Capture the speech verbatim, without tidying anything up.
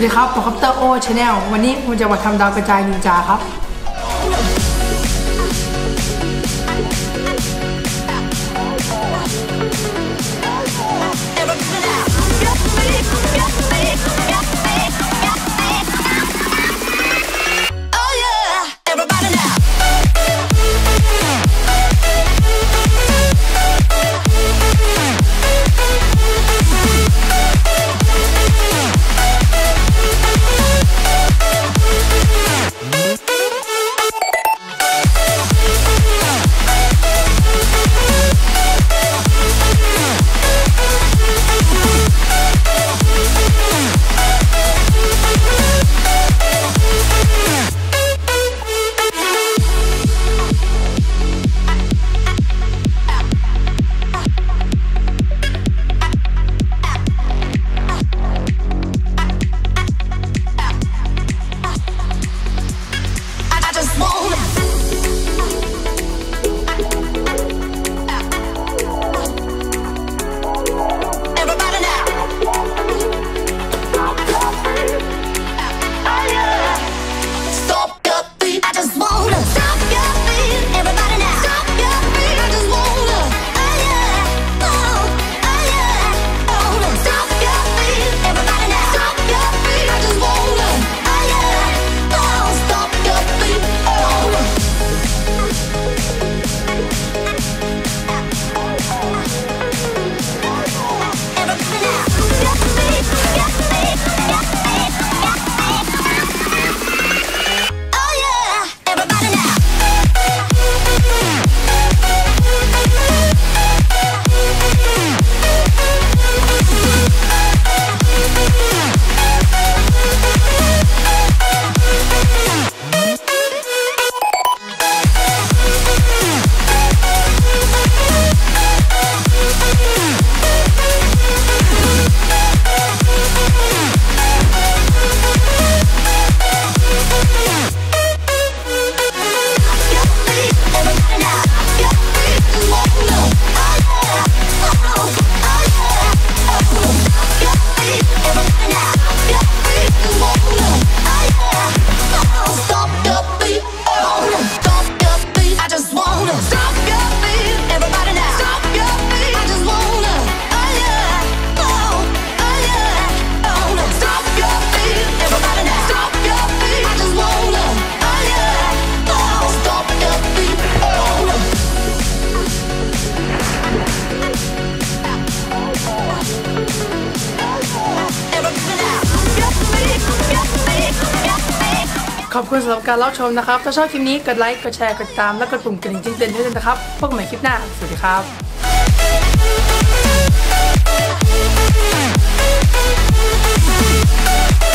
สวัสดีครับผมคอปเตอร์ โอ โอ Channel วันนี้ผมจะมาทำดาวกระจายนินจาครับขอบคุณสำหรับการรับชมนะครับถ้าชอบคลิปนี้กดไลค์กดแชร์กดติดตามและกดปุ่มกระดิ่งแจ้งเตือนให้ด้วยนะครับพบกันใหม่คลิปหน้าสวัสดีครับ